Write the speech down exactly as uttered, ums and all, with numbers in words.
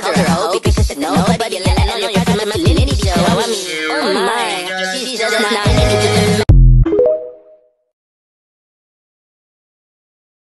called her hoe because she said nobody. I know your friend, I'm a lady, so I mean, oh my, she's just not.